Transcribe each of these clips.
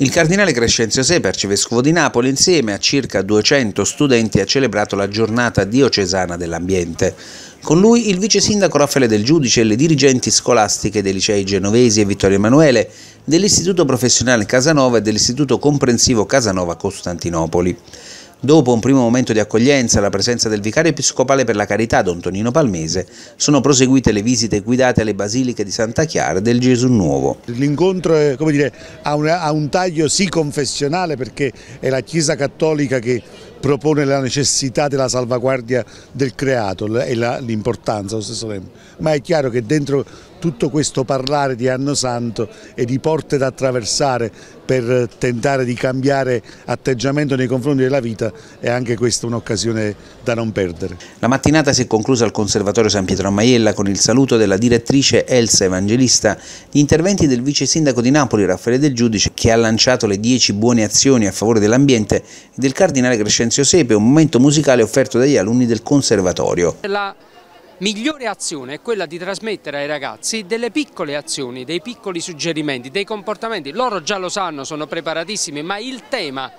Il cardinale Crescenzio Sepe, arcivescovo di Napoli, insieme a circa 200 studenti ha celebrato la giornata diocesana dell'ambiente. Con lui il vice sindaco Raffaele del Giudice e le dirigenti scolastiche dei licei genovesi e Vittorio Emanuele, dell'istituto professionale Casanova e dell'istituto comprensivo Casanova-Costantinopoli. Dopo un primo momento di accoglienza, alla presenza del vicario episcopale per la carità Don Tonino Palmese, sono proseguite le visite guidate alle basiliche di Santa Chiara e del Gesù Nuovo. L'incontro ha un taglio sì confessionale, perché è la Chiesa Cattolica che propone la necessità della salvaguardia del creato e l'importanza allo stesso tempo, ma è chiaro che dentro tutto questo parlare di Anno Santo e di porte da attraversare per tentare di cambiare atteggiamento nei confronti della vita è anche questa un'occasione da non perdere. La mattinata si è conclusa al Conservatorio San Pietro a Maiella con il saluto della direttrice Elsa Evangelista, gli interventi del vice sindaco di Napoli Raffaele del Giudice, che ha lanciato le 10 buone azioni a favore dell'ambiente, e del cardinale Crescenzio Sepe, un momento musicale offerto dagli alunni del Conservatorio. La migliore azione è quella di trasmettere ai ragazzi delle piccole azioni, dei piccoli suggerimenti, dei comportamenti. Loro già lo sanno, sono preparatissimi, ma il tema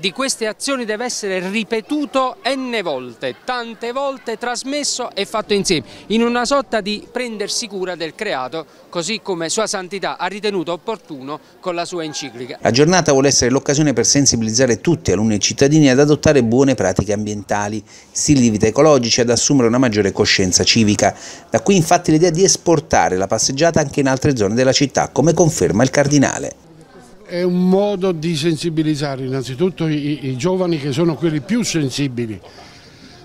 di queste azioni deve essere ripetuto n volte, tante volte, trasmesso e fatto insieme, in una sorta di prendersi cura del creato, così come Sua Santità ha ritenuto opportuno con la sua enciclica. La giornata vuole essere l'occasione per sensibilizzare tutti, alunni e cittadini, ad adottare buone pratiche ambientali, stili di vita ecologici, ad assumere una maggiore coscienza civica. Da qui infatti l'idea di esportare la passeggiata anche in altre zone della città, come conferma il cardinale. È un modo di sensibilizzare innanzitutto i giovani, che sono quelli più sensibili,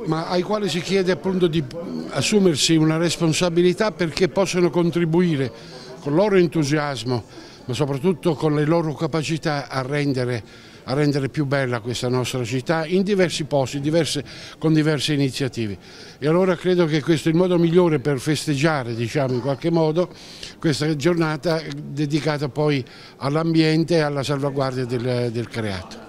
ma ai quali si chiede appunto di assumersi una responsabilità, perché possono contribuire con il loro entusiasmo, ma soprattutto con le loro capacità a rendere più bella questa nostra città in diversi posti, con diverse iniziative. E allora credo che questo è il modo migliore per festeggiare, diciamo in qualche modo, questa giornata dedicata poi all'ambiente e alla salvaguardia del creato.